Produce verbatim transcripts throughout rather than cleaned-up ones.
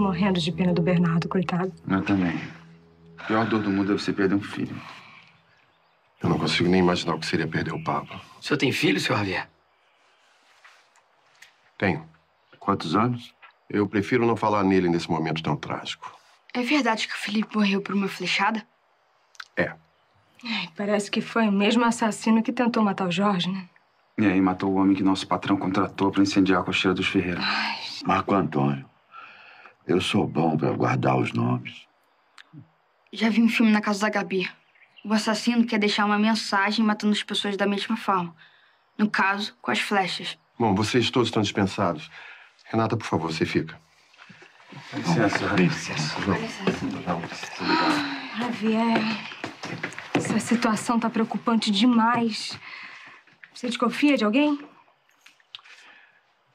morrendo de pena do Bernardo, coitado. Eu também. A pior dor do mundo deve ser perder um filho. Eu não consigo nem imaginar o que seria perder o Papa. O senhor tem filho, senhor Javier? Tenho. Quantos anos? Eu prefiro não falar nele nesse momento tão trágico. É verdade que o Felipe morreu por uma flechada? É. Ai, parece que foi o mesmo assassino que tentou matar o Jorge, né? E aí matou o homem que nosso patrão contratou para incendiar a cocheira dos Ferreira. Ai, Marco Antônio, eu sou bom para guardar os nomes. Já vi um filme na casa da Gabi. O assassino quer deixar uma mensagem matando as pessoas da mesma forma. No caso, com as flechas. Bom, vocês todos estão dispensados. Renata, por favor, você fica. Com licença, Renata. Com licença. Com licença. Javier, essa situação tá preocupante demais. Você desconfia de alguém?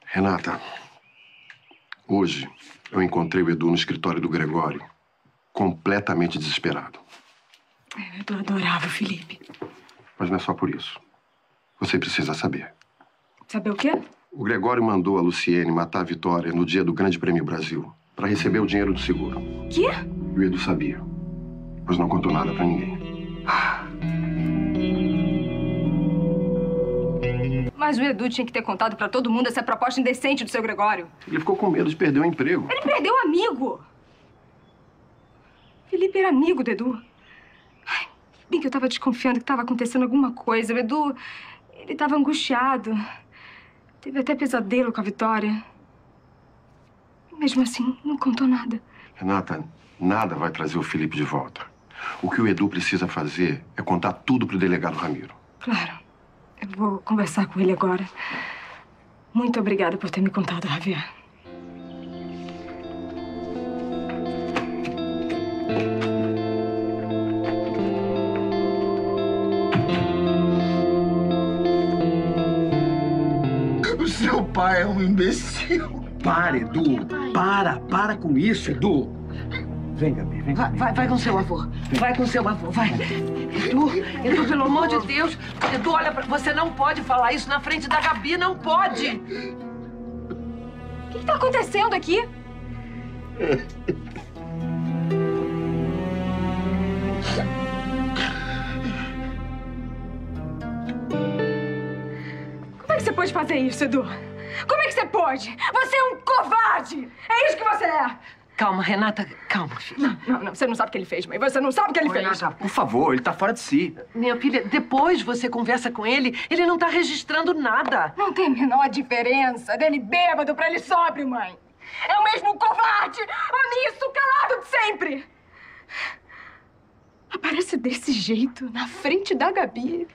Renata, hoje eu encontrei o Edu no escritório do Gregório, completamente desesperado. É, eu adorava o Felipe. Mas não é só por isso. Você precisa saber. Saber o quê? O Gregório mandou a Luciene matar a Vitória no dia do Grande Prêmio Brasil para receber o dinheiro do seguro. Quê? E o Edu sabia, mas não contou nada para ninguém. Mas o Edu tinha que ter contado pra todo mundo essa proposta indecente do seu Gregório. Ele ficou com medo de perder o emprego. Ele perdeu o amigo! Felipe era amigo do Edu. Ai, bem que eu tava desconfiando que tava acontecendo alguma coisa. O Edu, ele tava angustiado. Teve até pesadelo com a Vitória. Mesmo assim, não contou nada. Renata, nada vai trazer o Felipe de volta. O que o Edu precisa fazer é contar tudo pro delegado Ramiro. Claro. Eu vou conversar com ele agora. Muito obrigada por ter me contado, Javier. O seu pai é um imbecil. Para, Edu. Para, para com isso, Edu. Vem, Gabi, vem. Vai, vai, vai com seu avô. Vai com seu avô, vai. Edu, Edu, pelo amor de Deus. Edu, olha, você não pode falar isso na frente da Gabi, não pode. O que está acontecendo aqui? Como é que você pode fazer isso, Edu? Como é que você pode? Você é um covarde! É isso que você é! Calma, Renata, calma, filha. Não, não, não, você não sabe o que ele fez, mãe. Você não sabe o que ele Ô, fez. Renata, por favor, ele tá fora de si. Minha filha, depois você conversa com ele, ele não tá registrando nada. Não tem a menor diferença dele bêbado pra ele sóbrio, mãe. É o mesmo covarde, omisso, calado de sempre. Aparece desse jeito, na frente da Gabi,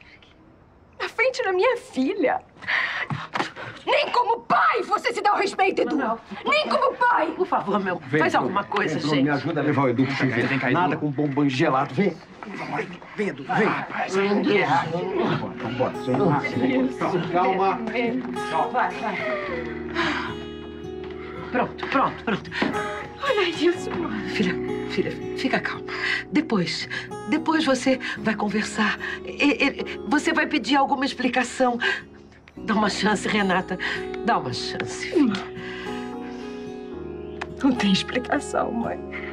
na frente da minha filha. Nem como pai você se dá o respeito, Edu! Não, não. Nem como pai! Por favor, meu, vem, faz Edu, alguma coisa, vem, Edu, gente. Me ajuda a levar o Edu pro chuveiro. Vem cá, nada com um bom banho gelado. Vem, vem, Edu, vem. Rapaz, vem, Edu. Vambora, vambora. Calma. Calma. Vai, vai. Pronto, pronto, pronto. Olha isso, mano. Filha, filha, fica calma. Depois, depois você vai conversar. Você vai pedir alguma explicação. Dá uma chance, Renata. Dá uma chance, filha. Não tem explicação, mãe.